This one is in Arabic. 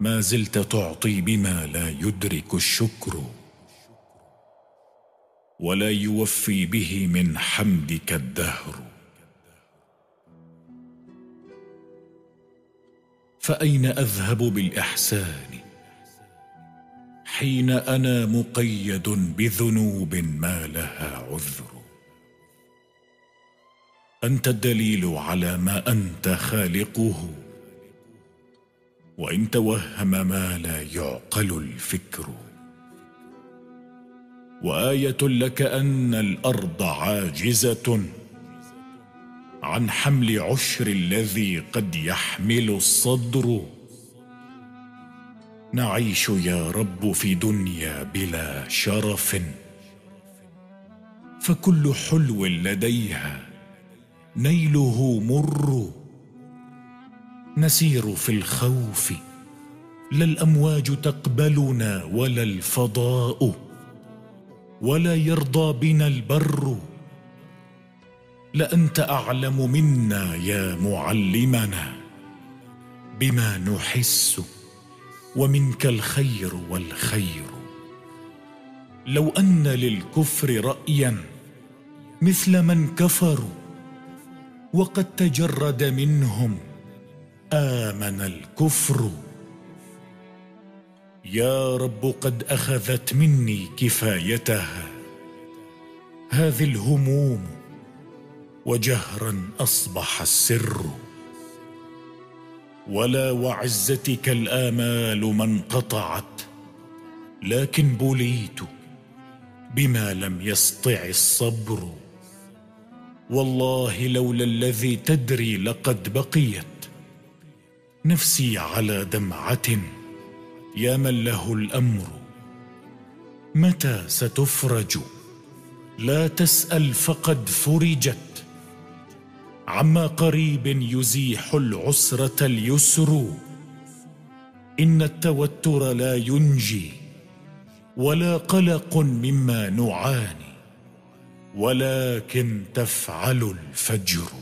ما زلت تعطي بما لا يدرك الشكر ولا يوفي به من حمدك الدهر. فأين أذهب بالإحسان حين أنا مقيد بذنوب ما لها عذر؟ أنت الدليل على ما أنت خالقه، وإن توهم ما لا يعقل الفكر. وآية لك أن الأرض عاجزة عن حمل عشر الذي قد يحمل الصدر. نعيش يا رب في دنيا بلا شرف، فكل حلو لديها نيله مر. نسير في الخوف، لا الأمواج تقبلنا ولا الفضاء، ولا يرضى بنا البر. لأنت أعلم منا يا معلمنا بما نحس، ومنك الخير والخير. لو أن للكفر رأيا مثل من كفروا، وقد تجرد منهم آمن الكفر. يا رب قد أخذت مني كفايتها هذه الهموم، وجهرا أصبح السر. ولا وعزتك الآمال من قطعت، لكن بليت بما لم يسطع الصبر. والله لولا الذي تدري لقد بقيت نفسي على دمعة. يا من له الأمر متى ستفرج، لا تسأل فقد فرجت. عما قريب يزيح العسرة اليسر، إن التوتر لا ينجي، ولا قلق مما نعاني، ولكن تفعل الفجر.